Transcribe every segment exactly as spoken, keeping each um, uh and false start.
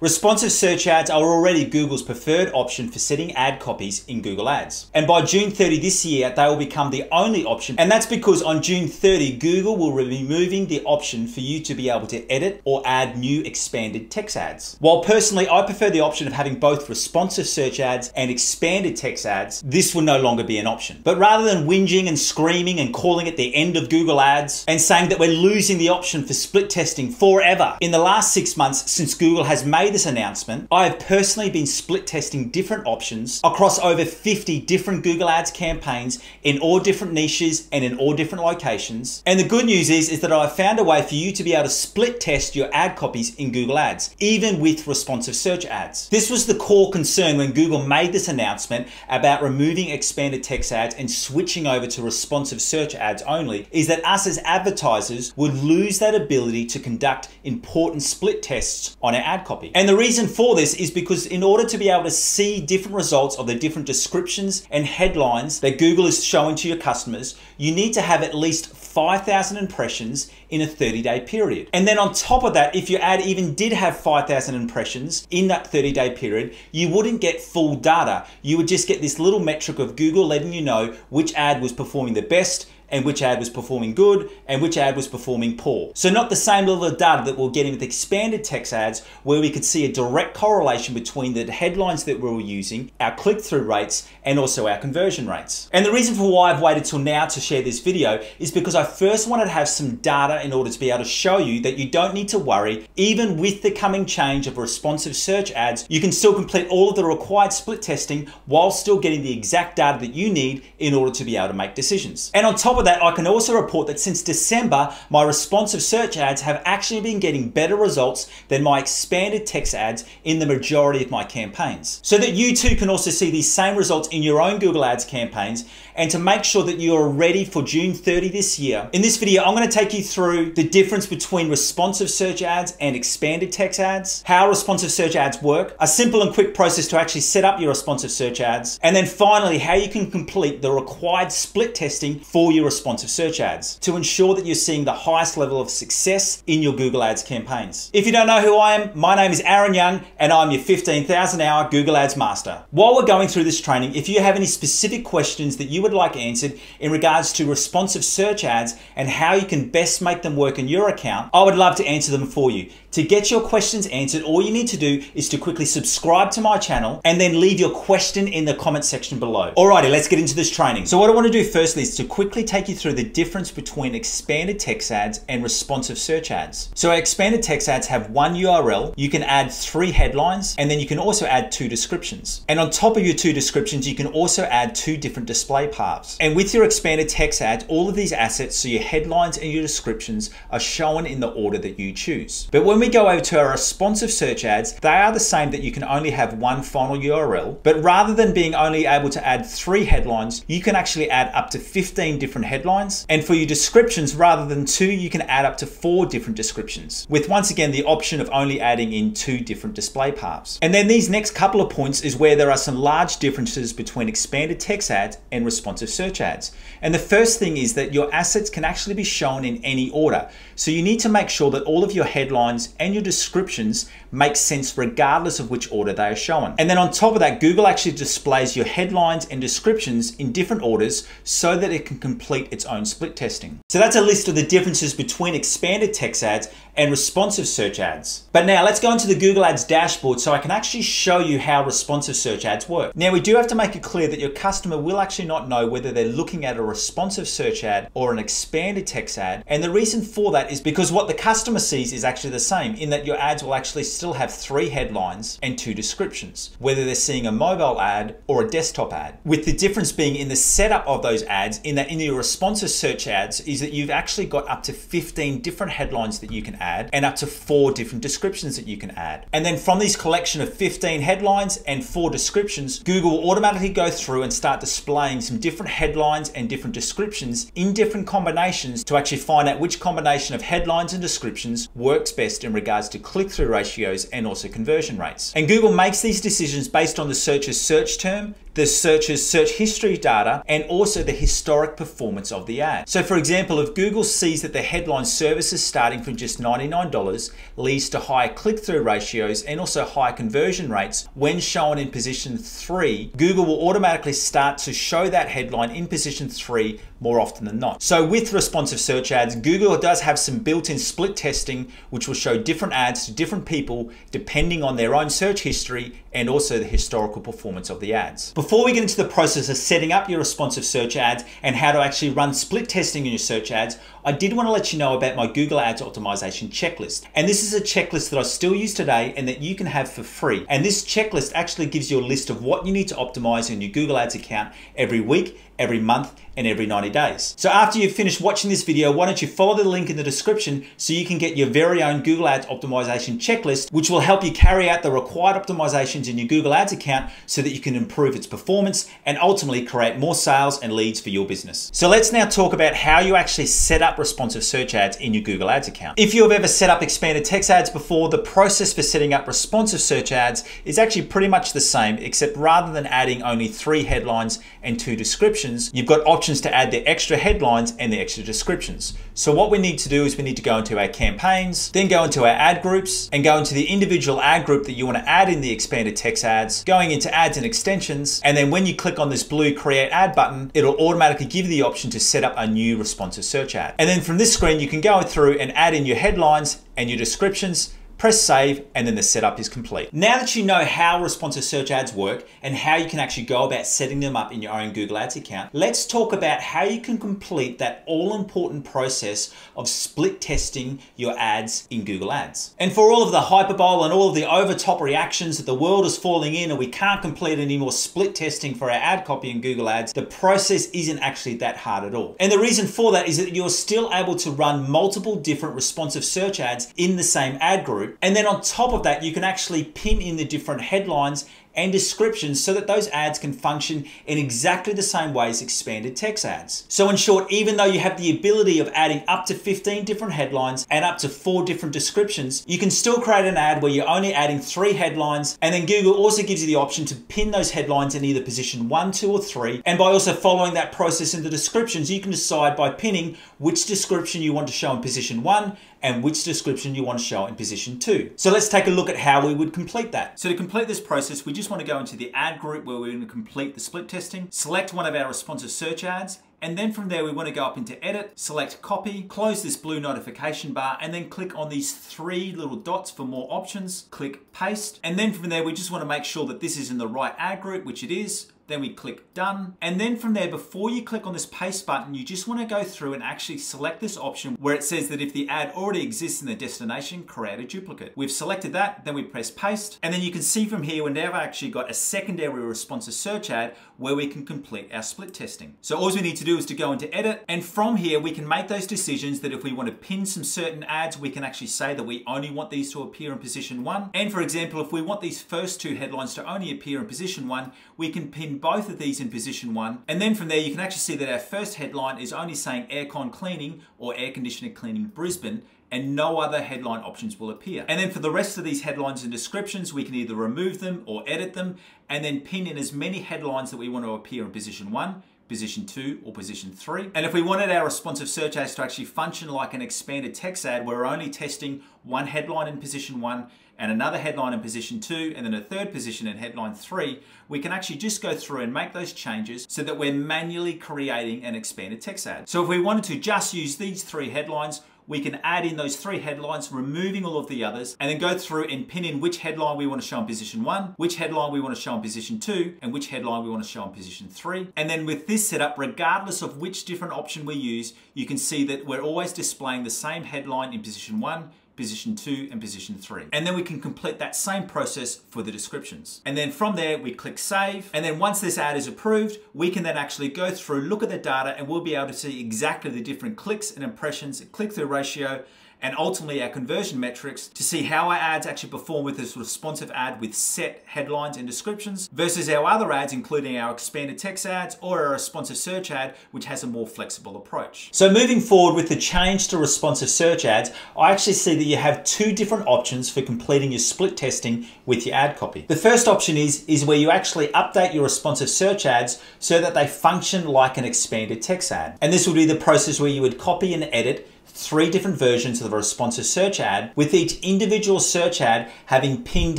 Responsive search ads are already Google's preferred option for setting ad copies in Google Ads. And by June thirtieth this year, they will become the only option. And that's because on June thirtieth, Google will be removing the option for you to be able to edit or add new expanded text ads. While personally, I prefer the option of having both responsive search ads and expanded text ads, this will no longer be an option. But rather than whinging and screaming and calling it the end of Google Ads and saying that we're losing the option for split testing forever, in the last six months since Google has made this announcement, I have personally been split testing different options across over fifty different Google Ads campaigns in all different niches and in all different locations. And the good news is, is that I've found a way for you to be able to split test your ad copies in Google Ads, even with responsive search ads. This was the core concern when Google made this announcement about removing expanded text ads and switching over to responsive search ads only, is that us as advertisers would lose that ability to conduct important split tests on our ad copy. And And the reason for this is because in order to be able to see different results of the different descriptions and headlines that Google is showing to your customers, you need to have at least five thousand impressions in a thirty day period. And then on top of that, if your ad even did have five thousand impressions in that thirty day period, you wouldn't get full data. You would just get this little metric of Google letting you know which ad was performing the best, and which ad was performing good, and which ad was performing poor. So not the same level of data that we'll get in with expanded text ads, where we could see a direct correlation between the headlines that we were using, our click-through rates, and also our conversion rates. And the reason for why I've waited till now to share this video is because I first wanted to have some data in order to be able to show you that you don't need to worry. Even with the coming change of responsive search ads, you can still complete all of the required split testing while still getting the exact data that you need in order to be able to make decisions. And on top of that, I can also report that since December, my responsive search ads have actually been getting better results than my expanded text ads in the majority of my campaigns. So that you too can also see these same results in your own Google Ads campaigns, and to make sure that you are ready for June thirtieth this year. In this video, I'm going to take you through the difference between responsive search ads and expanded text ads, how responsive search ads work, a simple and quick process to actually set up your responsive search ads, and then finally how you can complete the required split testing for your responsive search ads to ensure that you're seeing the highest level of success in your Google Ads campaigns. If you don't know who I am, my name is Aaron Young and I'm your fifteen thousand hour Google Ads master. While we're going through this training, if you have any specific questions that you would like answered in regards to responsive search ads and how you can best make them work in your account, I would love to answer them for you. To get your questions answered, all you need to do is to quickly subscribe to my channel and then leave your question in the comment section below. Alrighty, let's get into this training. So what I want to do firstly is to quickly take you through the difference between expanded text ads and responsive search ads. So our expanded text ads have one U R L, you can add three headlines, and then you can also add two descriptions. And on top of your two descriptions, you can also add two different display paths. And with your expanded text ads, all of these assets, so your headlines and your descriptions, are shown in the order that you choose. But when we We go over to our responsive search ads, they are the same, that you can only have one final U R L, but rather than being only able to add three headlines, you can actually add up to fifteen different headlines. And for your descriptions, rather than two, you can add up to four different descriptions, with once again the option of only adding in two different display paths. And then these next couple of points is where there are some large differences between expanded text ads and responsive search ads. And the first thing is that your assets can actually be shown in any order. So you need to make sure that all of your headlines and your descriptions make sense regardless of which order they are shown. And then on top of that, Google actually displays your headlines and descriptions in different orders so that it can complete its own split testing. So that's a list of the differences between expanded text ads and responsive search ads. But now let's go into the Google Ads dashboard so I can actually show you how responsive search ads work. Now we do have to make it clear that your customer will actually not know whether they're looking at a responsive search ad or an expanded text ad. And the reason for that is because what the customer sees is actually the same, in that your ads will actually still have three headlines and two descriptions, whether they're seeing a mobile ad or a desktop ad, with the difference being in the setup of those ads, in that in your responsive search ads is that you've actually got up to fifteen different headlines that you can add and up to four different descriptions that you can add. And then from this collection of fifteen headlines and four descriptions, Google will automatically go through and start displaying some different headlines and different descriptions in different combinations to actually find out which combination of headlines and descriptions works best in regards to click-through ratios and also conversion rates. And Google makes these decisions based on the searcher's search term, the searcher's search history data and also the historic performance of the ad. So for example, if Google sees that the headline services starting from just ninety-nine dollars leads to higher click-through ratios and also higher conversion rates, when shown in position three, Google will automatically start to show that headline in position three more often than not. So with responsive search ads, Google does have some built-in split testing, which will show different ads to different people depending on their own search history and also the historical performance of the ads. Before we get into the process of setting up your responsive search ads and how to actually run split testing in your search ads, I did want to let you know about my Google Ads optimization checklist. And this is a checklist that I still use today and that you can have for free. And this checklist actually gives you a list of what you need to optimize in your Google Ads account every week, every month, and every ninety days. So after you've finished watching this video, why don't you follow the link in the description so you can get your very own Google Ads optimization checklist, which will help you carry out the required optimizations in your Google Ads account so that you can improve its performance and ultimately create more sales and leads for your business. So let's now talk about how you actually set up responsive search ads in your Google Ads account. If you have ever set up expanded text ads before, the process for setting up responsive search ads is actually pretty much the same, except rather than adding only three headlines and two descriptions, you've got options to add the extra headlines and the extra descriptions. So what we need to do is we need to go into our campaigns, then go into our ad groups and go into the individual ad group that you want to add in the expanded text ads, going into ads and extensions. And then when you click on this blue create ad button, it'll automatically give you the option to set up a new responsive search ad. And then from this screen, you can go through and add in your headlines and your descriptions, press save, and then the setup is complete. Now that you know how responsive search ads work and how you can actually go about setting them up in your own Google Ads account, let's talk about how you can complete that all-important process of split testing your ads in Google Ads. And for all of the hyperbole and all of the over-top reactions that the world is falling in and we can't complete any more split testing for our ad copy in Google Ads, the process isn't actually that hard at all. And the reason for that is that you're still able to run multiple different responsive search ads in the same ad group. And then on top of that, you can actually pin in the different headlines and descriptions so that those ads can function in exactly the same way as expanded text ads. So in short, even though you have the ability of adding up to fifteen different headlines and up to four different descriptions, you can still create an ad where you're only adding three headlines. And then Google also gives you the option to pin those headlines in either position one, two, or three. And by also following that process in the descriptions, you can decide by pinning which description you want to show in position one and which description you want to show in position two. So let's take a look at how we would complete that. So to complete this process, we just want to go into the ad group where we're going to complete the split testing, select one of our responsive search ads, and then from there we want to go up into edit, select copy, close this blue notification bar, and then click on these three little dots for more options, click paste, and then from there we just want to make sure that this is in the right ad group, which it is. Then we click done. And then from there, before you click on this paste button, you just want to go through and actually select this option where it says that if the ad already exists in the destination, create a duplicate. We've selected that, then we press paste. And then you can see from here, we've now actually got a secondary responsive search ad where we can complete our split testing. So all we need to do is to go into edit. And from here, we can make those decisions that if we want to pin some certain ads, we can actually say that we only want these to appear in position one. And for example, if we want these first two headlines to only appear in position one, we can pin both of these in position one. And then from there, you can actually see that our first headline is only saying aircon cleaning or air conditioner cleaning Brisbane, and no other headline options will appear. And then for the rest of these headlines and descriptions, we can either remove them or edit them, and then pin in as many headlines that we want to appear in position one, position two, or position three. And if we wanted our responsive search ads to actually function like an expanded text ad, we're only testing one headline in position one and another headline in position two, and then a third position in headline three, we can actually just go through and make those changes so that we're manually creating an expanded text ad. So if we wanted to just use these three headlines, we can add in those three headlines, removing all of the others, and then go through and pin in which headline we want to show in position one, which headline we want to show in position two, and which headline we want to show in position three. And then with this setup, regardless of which different option we use, you can see that we're always displaying the same headline in position one, position two, and position three. And then we can complete that same process for the descriptions. And then from there, we click save. And then once this ad is approved, we can then actually go through, look at the data, and we'll be able to see exactly the different clicks and impressions, click-through ratio, and ultimately our conversion metrics to see how our ads actually perform with this responsive ad with set headlines and descriptions versus our other ads, including our expanded text ads or our responsive search ad, which has a more flexible approach. So moving forward with the change to responsive search ads, I actually see that you have two different options for completing your split testing with your ad copy. The first option is, is where you actually update your responsive search ads so that they function like an expanded text ad. And this would be the process where you would copy and edit three different versions of the responsive search ad, with each individual search ad having pinned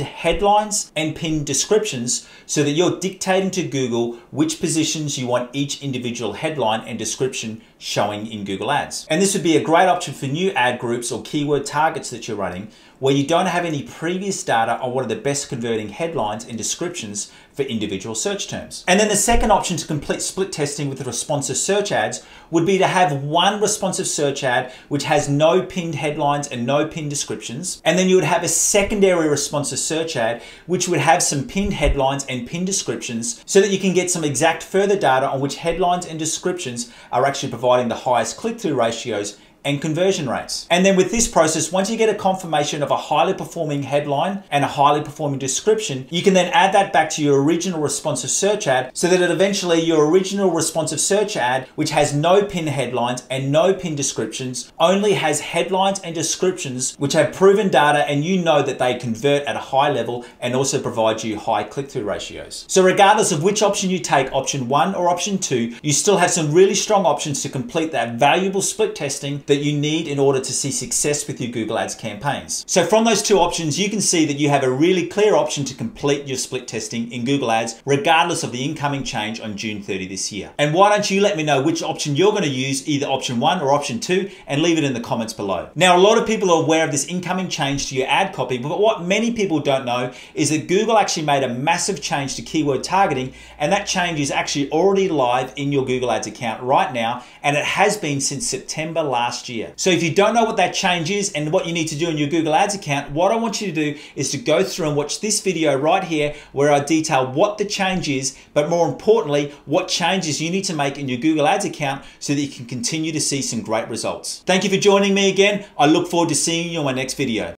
headlines and pinned descriptions so that you're dictating to Google which positions you want each individual headline and description showing in Google Ads. And this would be a great option for new ad groups or keyword targets that you're running, where you don't have any previous data on what are the best converting headlines and descriptions for individual search terms. And then the second option to complete split testing with the responsive search ads would be to have one responsive search ad which has no pinned headlines and no pinned descriptions. And then you would have a secondary responsive search ad which would have some pinned headlines and pinned descriptions so that you can get some exact further data on which headlines and descriptions are actually providing the highest click-through ratios and conversion rates. And then with this process, once you get a confirmation of a highly performing headline and a highly performing description, you can then add that back to your original responsive search ad so that it eventually your original responsive search ad, which has no pinned headlines and no pinned descriptions, only has headlines and descriptions which have proven data, and you know that they convert at a high level and also provide you high click-through ratios. So regardless of which option you take, option one or option two, you still have some really strong options to complete that valuable split testing that you need in order to see success with your Google Ads campaigns. So from those two options, you can see that you have a really clear option to complete your split testing in Google Ads, regardless of the incoming change on June thirtieth this year. And why don't you let me know which option you're going to use, either option one or option two, and leave it in the comments below. Now, a lot of people are aware of this incoming change to your ad copy, but what many people don't know is that Google actually made a massive change to keyword targeting, and that change is actually already live in your Google Ads account right now, and it has been since September last year. year. So if you don't know what that change is and what you need to do in your Google Ads account, what I want you to do is to go through and watch this video right here where I detail what the change is, but more importantly, what changes you need to make in your Google Ads account so that you can continue to see some great results. Thank you for joining me again. I look forward to seeing you in my next video.